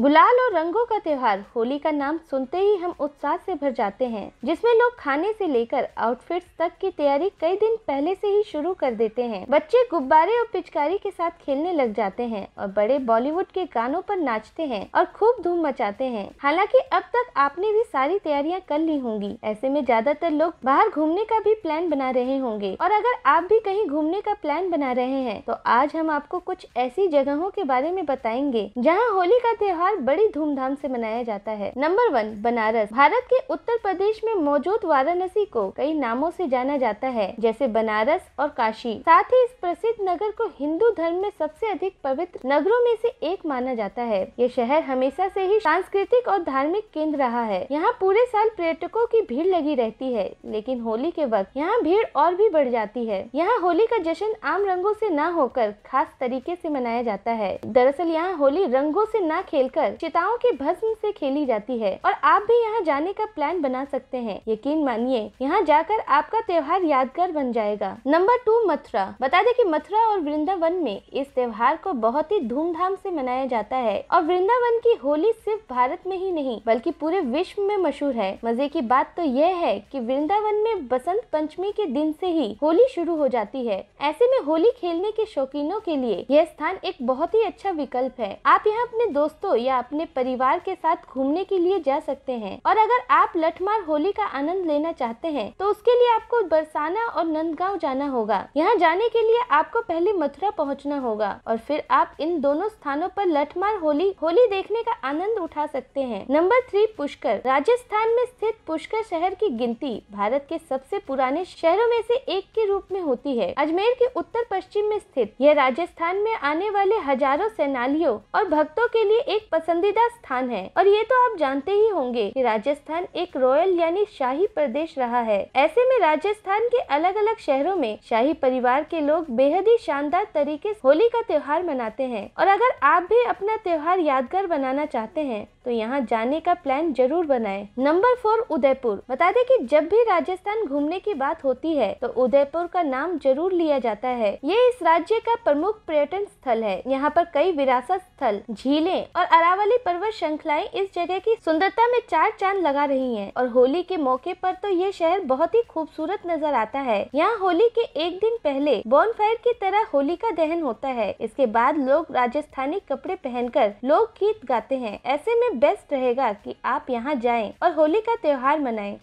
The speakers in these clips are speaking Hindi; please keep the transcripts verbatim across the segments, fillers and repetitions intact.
गुलाल और रंगों का त्यौहार होली का नाम सुनते ही हम उत्साह से भर जाते हैं, जिसमें लोग खाने से लेकर आउटफिट्स तक की तैयारी कई दिन पहले से ही शुरू कर देते हैं। बच्चे गुब्बारे और पिचकारी के साथ खेलने लग जाते हैं और बड़े बॉलीवुड के गानों पर नाचते हैं और खूब धूम मचाते हैं। हालांकि अब तक आपने भी सारी तैयारियां कर ली होंगी, ऐसे में ज्यादातर लोग बाहर घूमने का भी प्लान बना रहे होंगे। और अगर आप भी कहीं घूमने का प्लान बना रहे हैं तो आज हम आपको कुछ ऐसी जगहों के बारे में बताएंगे जहाँ होली का त्यौहार बड़ी धूमधाम से मनाया जाता है। Number one, Banaras. भारत के उत्तर प्रदेश में मौजूद वाराणसी को कई नामों से जाना जाता है, जैसे बनारस और काशी। साथ ही इस प्रसिद्ध नगर को हिंदू धर्म में सबसे अधिक पवित्र नगरों में से एक माना जाता है। ये शहर हमेशा से ही सांस्कृतिक और धार्मिक केंद्र रहा है। यहाँ पूरे साल पर्यटकों की भीड़ लगी रहती है, लेकिन होली के वक्त यहाँ भीड़ और भी बढ़ जाती है। यहाँ होली का जश्न आम रंगों से न होकर खास तरीके से मनाया जाता है। दरअसल यहाँ होली रंगों से न खेलकर चिताओं के भस्म से खेली जाती है और आप भी यहाँ जाने का प्लान बना सकते हैं। यकीन मानिए, यहाँ जाकर आपका त्योहार यादगार बन जाएगा। Number two, Mathura. बता दें कि मथुरा और वृंदावन में इस त्योहार को बहुत ही धूमधाम से मनाया जाता है और वृंदावन की होली सिर्फ भारत में ही नहीं बल्कि पूरे विश्व में मशहूर है। मजे की बात तो यह है कि वृंदावन में बसंत पंचमी के दिन से ही होली शुरू हो जाती है। ऐसे में होली खेलने के शौकीनों के लिए यह स्थान एक बहुत ही अच्छा विकल्प है। आप यहाँ अपने दोस्तों या अपने परिवार के साथ घूमने के लिए जा सकते हैं। और अगर आप लठमार होली का आनंद लेना चाहते हैं तो उसके लिए आपको बरसाना और नंदगांव जाना होगा। यहाँ जाने के लिए आपको पहले मथुरा पहुँचना होगा और फिर आप इन दोनों स्थानों पर लठमार होली होली देखने का आनंद उठा सकते हैं। Number three, Pushkar. राजस्थान में स्थित पुष्कर शहर की गिनती भारत के सबसे पुराने शहरों में से एक के रूप में होती है। अजमेर के उत्तर पश्चिम में स्थित यह राजस्थान में आने वाले हजारों सैलानियों और भक्तों के लिए एक पसंदीदा स्थान है। और ये तो आप जानते ही होंगे कि राजस्थान एक रॉयल यानी शाही प्रदेश रहा है। ऐसे में राजस्थान के अलग अलग शहरों में शाही परिवार के लोग बेहद ही शानदार तरीके से होली का त्योहार मनाते हैं। और अगर आप भी अपना त्योहार यादगार बनाना चाहते हैं तो यहाँ जाने का प्लान जरूर बनाएं। Number four, Udaipur. बता दें कि जब भी राजस्थान घूमने की बात होती है तो उदयपुर का नाम जरूर लिया जाता है। ये इस राज्य का प्रमुख पर्यटन स्थल है। यहाँ पर कई विरासत स्थल, झीलें और अरावली पर्वत श्रृंखलाएं इस जगह की सुंदरता में चार चांद लगा रही हैं। और होली के मौके पर तो ये शहर बहुत ही खूबसूरत नजर आता है। यहाँ होली के एक दिन पहले बॉनफायर की तरह होली का दहन होता है। इसके बाद लोग राजस्थानी कपड़े पहनकर लोक गीत गाते हैं। ऐसे में बेस्ट रहेगा कि आप यहाँ जाएं और होली का त्योहार मनाएं।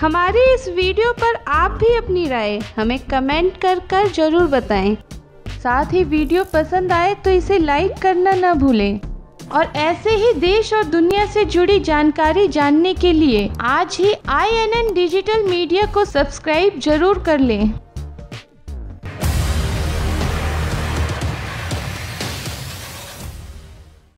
हमारे इस वीडियो पर आप भी अपनी राय हमें कमेंट कर कर जरूर बताएं। साथ ही वीडियो पसंद आए तो इसे लाइक करना ना भूलें। और ऐसे ही देश और दुनिया से जुड़ी जानकारी जानने के लिए आज ही I N N digital media को सब्सक्राइब जरूर कर लें।